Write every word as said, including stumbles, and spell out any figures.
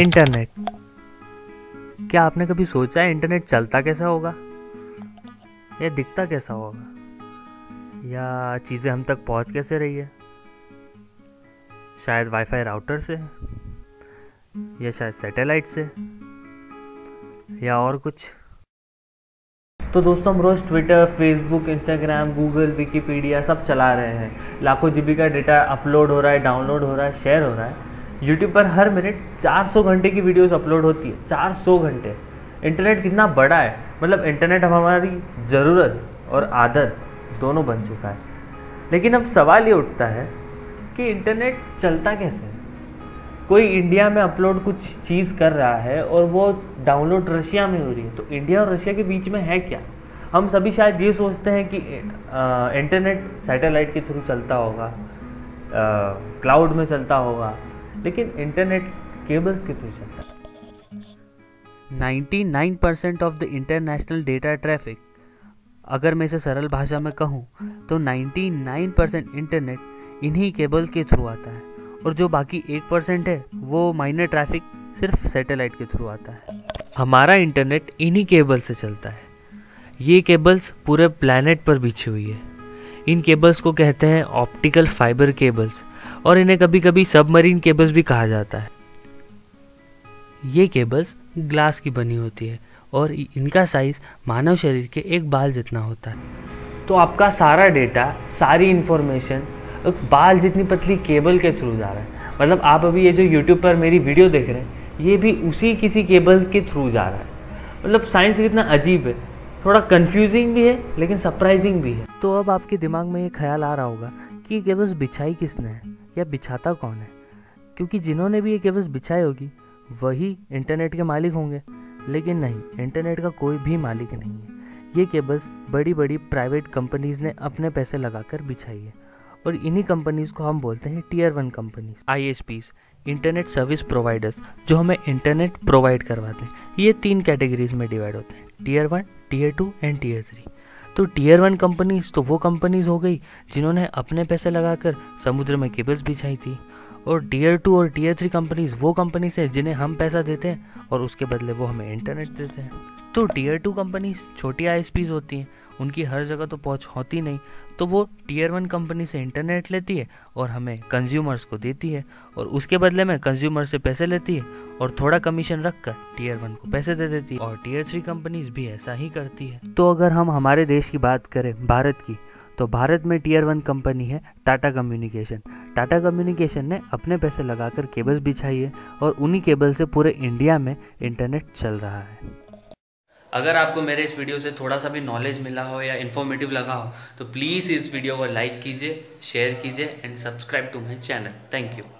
Internet. क्या आपने कभी सोचा है इंटरनेट चलता कैसा होगा या दिखता कैसा होगा या चीज़ें हम तक पहुंच कैसे रही है? शायद वाईफाई राउटर से या शायद सैटेलाइट से या और कुछ। तो दोस्तों हम रोज़ Twitter, Facebook, Instagram, Google, Wikipedia सब चला रहे हैं। लाखों जीबी का डेटा अपलोड हो रहा है, डाउनलोड हो रहा है, शेयर हो रहा है। यूट्यूब पर हर मिनट चार सौ घंटे की वीडियोस अपलोड होती है, चार सौ घंटे। इंटरनेट कितना बड़ा है, मतलब इंटरनेट अब हमारी ज़रूरत और आदत दोनों बन चुका है। लेकिन अब सवाल ये उठता है कि इंटरनेट चलता कैसे है? कोई इंडिया में अपलोड कुछ चीज़ कर रहा है और वो डाउनलोड रशिया में हो रही है, तो इंडिया और रशिया के बीच में है क्या? हम सभी शायद ये सोचते हैं कि इंटरनेट सैटेलाइट के थ्रू चलता होगा, क्लाउड में चलता होगा, लेकिन इंटरनेट केबल्स के थ्रू चलता है। Ninety nine percent of the international data traffic, अगर मैं इसे सरल भाषा में कहूँ तो नाइन्टी नाइन परसेंट इंटरनेट इन्हीं केबल के थ्रू आता है और जो बाकी एक परसेंट है वो माइनर ट्रैफिक सिर्फ सैटेलाइट के थ्रू आता है। हमारा इंटरनेट इन्हीं केबल से चलता है। ये केबल्स पूरे प्लैनेट पर बिछी हुई है। इन केबल्स को कहते हैं ऑप्टिकल फाइबर केबल्स और इन्हें कभी कभी सबमरीन केबल्स भी कहा जाता है। ये केबल्स ग्लास की बनी होती है और इनका साइज़ मानव शरीर के एक बाल जितना होता है। तो आपका सारा डेटा, सारी इन्फॉर्मेशन बाल जितनी पतली केबल के थ्रू जा रहा है। मतलब आप अभी ये जो यूट्यूब पर मेरी वीडियो देख रहे हैं, ये भी उसी किसी केबल के थ्रू जा रहा है। मतलब साइंस कितना अजीब है, थोड़ा कंफ्यूजिंग भी है लेकिन सरप्राइजिंग भी है। तो अब आपके दिमाग में ये ख्याल आ रहा होगा कि ये केबल्स बिछाई किसने है या बिछाता कौन है, क्योंकि जिन्होंने भी ये केबल्स बिछाई होगी वही इंटरनेट के मालिक होंगे। लेकिन नहीं, इंटरनेट का कोई भी मालिक नहीं है। ये केबल्स बड़ी बड़ी प्राइवेट कंपनीज़ ने अपने पैसे लगा कर बिछाई है और इन्हीं कंपनीज़ को हम बोलते हैं tier one companies, I S Ps, internet service providers, जो हमें इंटरनेट प्रोवाइड करवाते हैं। ये तीन कैटेगरीज में डिवाइड होते हैं, tier one, tier two and tier three. तो टीयर वन कंपनीज़ तो वो कंपनीज़ हो गई जिन्होंने अपने पैसे लगाकर समुद्र में केबल्स बिछाई थी, और टीयर टू और टीयर थ्री कंपनीज़ वो कंपनीज़ हैं जिन्हें हम पैसा देते हैं और उसके बदले वो हमें इंटरनेट देते हैं। तो टीयर टू कंपनीज़ छोटी आई एस पीज़ होती हैं, उनकी हर जगह तो पहुंच होती नहीं, तो वो टीयर वन कंपनी से इंटरनेट लेती है और हमें कंज्यूमर्स को देती है और उसके बदले में कंज्यूमर से पैसे लेती है और थोड़ा कमीशन रख कर टीयर वन को पैसे दे देती है, और टीयर थ्री कंपनीज भी ऐसा ही करती है। तो अगर हम हमारे देश की बात करें, भारत की, तो भारत में टीयर वन कंपनी है टाटा कम्युनिकेशन। टाटा कम्युनिकेशन ने अपने पैसे लगाकर केबल्स बिछाई है और उन्हीं केबल से पूरे इंडिया में इंटरनेट चल रहा है। अगर आपको मेरे इस वीडियो से थोड़ा सा भी नॉलेज मिला हो या इन्फॉर्मेटिव लगा हो तो प्लीज़ इस वीडियो को लाइक कीजिए, शेयर कीजिए and subscribe to my channel. Thank you.